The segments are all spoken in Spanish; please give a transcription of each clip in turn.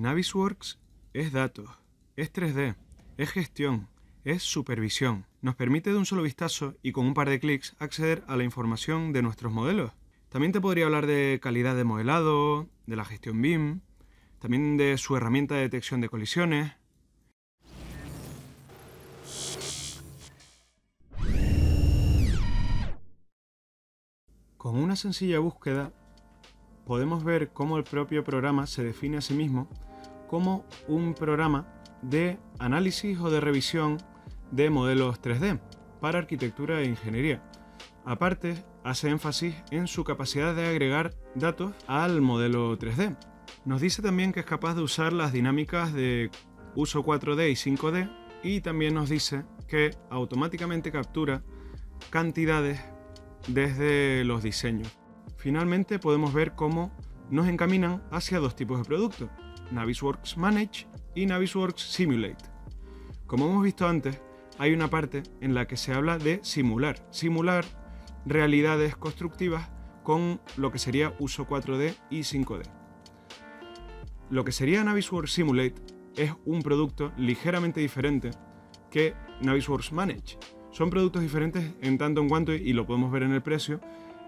Navisworks es datos, es 3D, es gestión, es supervisión. Nos permite de un solo vistazo y con un par de clics acceder a la información de nuestros modelos. También te podría hablar de calidad de modelado, de la gestión BIM, también de su herramienta de detección de colisiones. Con una sencilla búsqueda podemos ver cómo el propio programa se define a sí mismo como un programa de análisis o de revisión de modelos 3D para arquitectura e ingeniería. Aparte, hace énfasis en su capacidad de agregar datos al modelo 3D. Nos dice también que es capaz de usar las dinámicas de uso 4D y 5D, y también nos dice que automáticamente captura cantidades desde los diseños. Finalmente, podemos ver cómo nos encaminan hacia dos tipos de productos: Navisworks Manage y Navisworks Simulate. Como hemos visto antes, hay una parte en la que se habla de simular realidades constructivas con lo que sería uso 4D y 5D. Lo que sería Navisworks Simulate es un producto ligeramente diferente que Navisworks Manage. Son productos diferentes en tanto en cuanto, y lo podemos ver en el precio,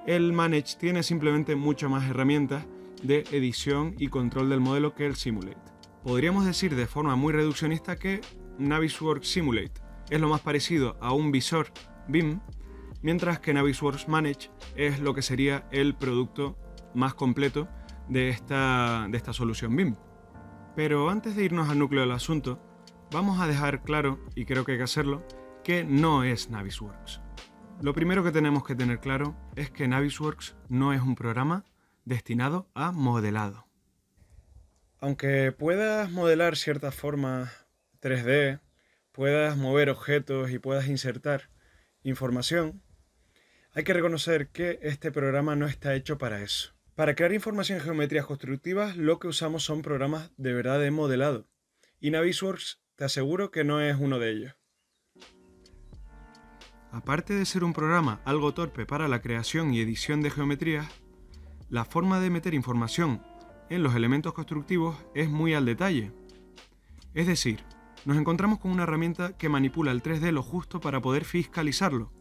el Manage tiene simplemente muchas más herramientas de edición y control del modelo que el Simulate. Podríamos decir de forma muy reduccionista que Navisworks Simulate es lo más parecido a un visor BIM, mientras que Navisworks Manage es lo que sería el producto más completo de esta solución BIM. Pero antes de irnos al núcleo del asunto, vamos a dejar claro, y creo que hay que hacerlo, que no es Navisworks. Lo primero que tenemos que tener claro es que Navisworks no es un programa destinado a modelado. Aunque puedas modelar ciertas formas 3D, puedas mover objetos y puedas insertar información, hay que reconocer que este programa no está hecho para eso. Para crear información en geometrías constructivas, lo que usamos son programas de verdad de modelado, y Navisworks te aseguro que no es uno de ellos. Aparte de ser un programa algo torpe para la creación y edición de geometrías, la forma de meter información en los elementos constructivos es muy al detalle. Es decir, nos encontramos con una herramienta que manipula el 3D lo justo para poder fiscalizarlo,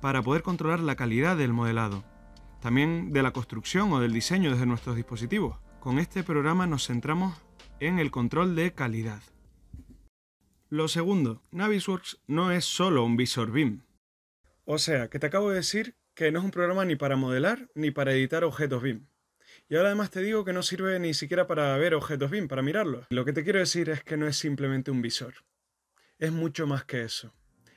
para poder controlar la calidad del modelado, también de la construcción o del diseño desde nuestros dispositivos. Con este programa nos centramos en el control de calidad. Lo segundo, Navisworks no es solo un visor BIM. O sea, que te acabo de decir que no es un programa ni para modelar ni para editar objetos BIM. Y ahora además te digo que no sirve ni siquiera para ver objetos BIM, para mirarlos. Lo que te quiero decir es que no es simplemente un visor. Es mucho más que eso.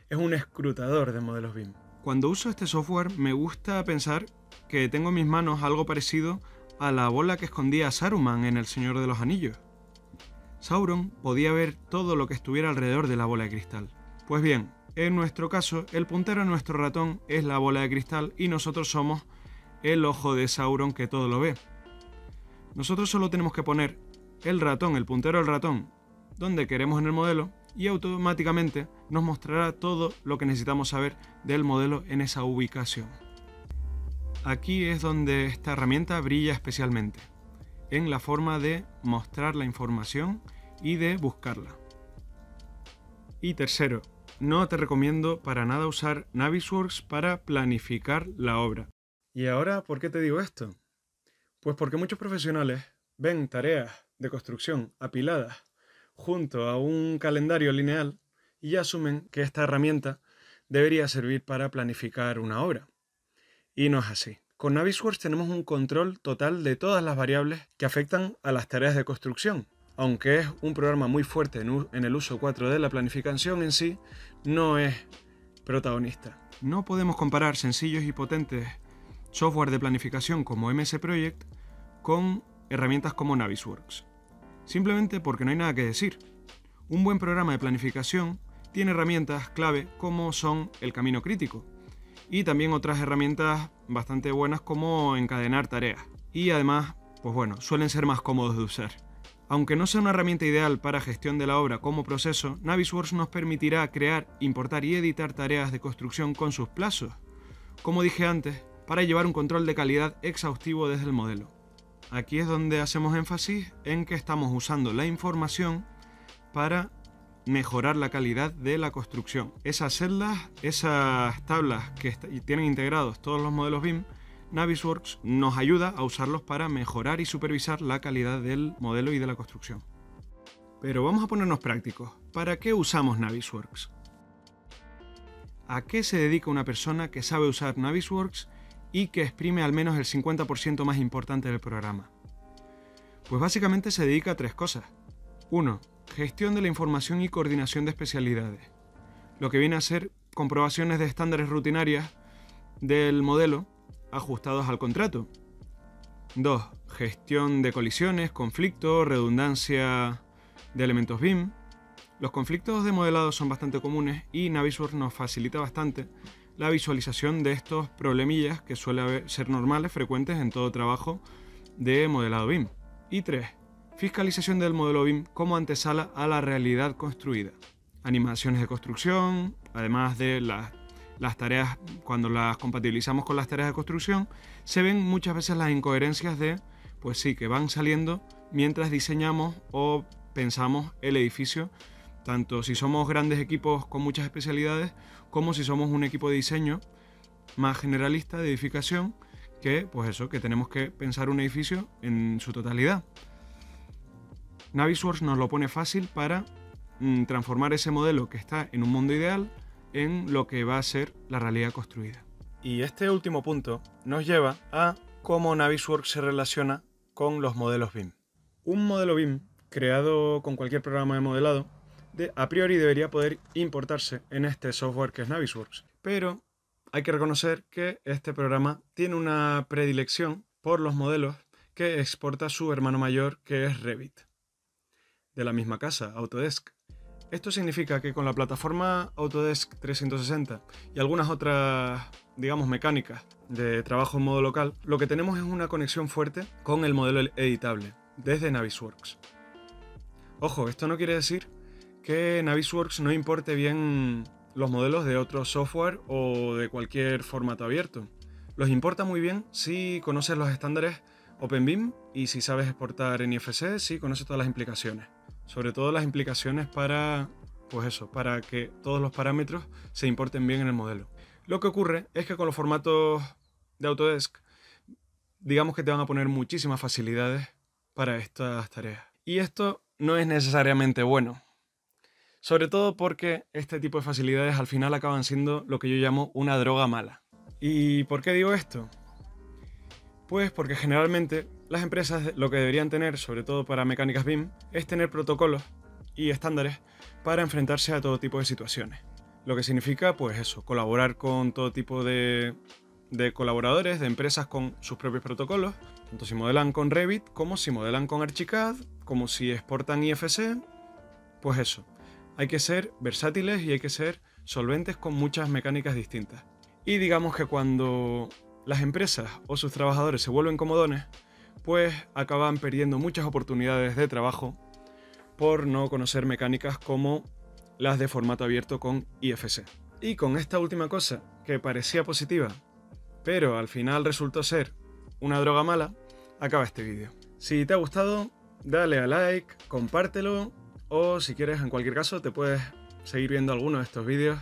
Es un escrutador de modelos BIM. Cuando uso este software me gusta pensar que tengo en mis manos algo parecido a la bola que escondía Saruman en El Señor de los Anillos. Sauron podía ver todo lo que estuviera alrededor de la bola de cristal. Pues bien, en nuestro caso, el puntero de nuestro ratón es la bola de cristal y nosotros somos el ojo de Sauron que todo lo ve. Nosotros solo tenemos que poner el ratón, el puntero del ratón, donde queremos en el modelo y automáticamente nos mostrará todo lo que necesitamos saber del modelo en esa ubicación. Aquí es donde esta herramienta brilla especialmente, en la forma de mostrar la información y de buscarla. Y tercero, no te recomiendo para nada usar Navisworks para planificar la obra. ¿Y ahora por qué te digo esto? Pues porque muchos profesionales ven tareas de construcción apiladas junto a un calendario lineal y asumen que esta herramienta debería servir para planificar una obra. Y no es así. Con Navisworks tenemos un control total de todas las variables que afectan a las tareas de construcción. Aunque es un programa muy fuerte en el uso 4D, la planificación en sí no es protagonista. No podemos comparar sencillos y potentes software de planificación como MS Project con herramientas como Navisworks. Simplemente porque no hay nada que decir. Un buen programa de planificación tiene herramientas clave como son el camino crítico, y también otras herramientas bastante buenas como encadenar tareas. Y además, pues bueno, suelen ser más cómodos de usar. Aunque no sea una herramienta ideal para gestión de la obra como proceso, Navisworks nos permitirá crear, importar y editar tareas de construcción con sus plazos, como dije antes, para llevar un control de calidad exhaustivo desde el modelo. Aquí es donde hacemos énfasis en que estamos usando la información para mejorar la calidad de la construcción. Esas celdas, esas tablas que tienen integrados todos los modelos BIM, Navisworks nos ayuda a usarlos para mejorar y supervisar la calidad del modelo y de la construcción. Pero vamos a ponernos prácticos. ¿Para qué usamos Navisworks? ¿A qué se dedica una persona que sabe usar Navisworks y que exprime al menos el 50% más importante del programa? Pues básicamente se dedica a tres cosas. 1. Gestión de la información y coordinación de especialidades. Lo que viene a ser comprobaciones de estándares rutinarias del modelo ajustados al contrato. 2. Gestión de colisiones, conflictos, redundancia de elementos BIM. Los conflictos de modelado son bastante comunes y Navisworks nos facilita bastante la visualización de estos problemillas que suelen ser normales, frecuentes en todo trabajo de modelado BIM. Y 3. Fiscalización del modelo BIM como antesala a la realidad construida. Animaciones de construcción, además de las tareas, cuando las compatibilizamos con las tareas de construcción, se ven muchas veces las incoherencias de, pues sí, que van saliendo mientras diseñamos o pensamos el edificio, tanto si somos grandes equipos con muchas especialidades, como si somos un equipo de diseño más generalista de edificación, que pues eso, que tenemos que pensar un edificio en su totalidad. Navisworks nos lo pone fácil para transformar ese modelo que está en un mundo ideal en lo que va a ser la realidad construida. Y este último punto nos lleva a cómo Navisworks se relaciona con los modelos BIM. Un modelo BIM creado con cualquier programa de modelado a priori debería poder importarse en este software que es Navisworks, pero hay que reconocer que este programa tiene una predilección por los modelos que exporta su hermano mayor, que es Revit, de la misma casa, Autodesk. Esto significa que con la plataforma Autodesk 360 y algunas otras, digamos, mecánicas de trabajo en modo local, lo que tenemos es una conexión fuerte con el modelo editable desde Navisworks. Ojo, esto no quiere decir que Navisworks no importe bien los modelos de otro software o de cualquier formato abierto. Los importa muy bien si conoces los estándares OpenBIM y si sabes exportar en IFC, si conoces todas las implicaciones. Sobre todo las implicaciones para, pues eso, para que todos los parámetros se importen bien en el modelo. Lo que ocurre es que con los formatos de Autodesk, digamos que te van a poner muchísimas facilidades para estas tareas. Y esto no es necesariamente bueno. Sobre todo porque este tipo de facilidades al final acaban siendo lo que yo llamo una droga mala. ¿Y por qué digo esto? Pues porque generalmente las empresas lo que deberían tener, sobre todo para mecánicas BIM, es tener protocolos y estándares para enfrentarse a todo tipo de situaciones. Lo que significa, pues eso, colaborar con todo tipo de colaboradores, de empresas con sus propios protocolos, tanto si modelan con Revit, como si modelan con Archicad, como si exportan IFC, pues eso. Hay que ser versátiles y hay que ser solventes con muchas mecánicas distintas. Y digamos que cuando las empresas o sus trabajadores se vuelven comodones, pues acaban perdiendo muchas oportunidades de trabajo por no conocer mecánicas como las de formato abierto con IFC. Y con esta última cosa, que parecía positiva, pero al final resultó ser una droga mala, acaba este vídeo. Si te ha gustado, dale a like, compártelo. O si quieres, en cualquier caso, te puedes seguir viendo algunos de estos vídeos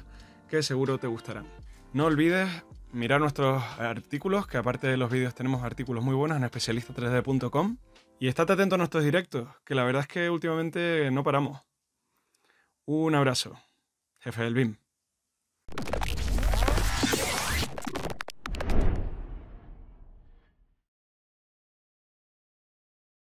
que seguro te gustarán. No olvides mirar nuestros artículos, que aparte de los vídeos tenemos artículos muy buenos en Especialista3D.com. Y estate atento a nuestros directos, que la verdad es que últimamente no paramos. Un abrazo, jefe del BIM.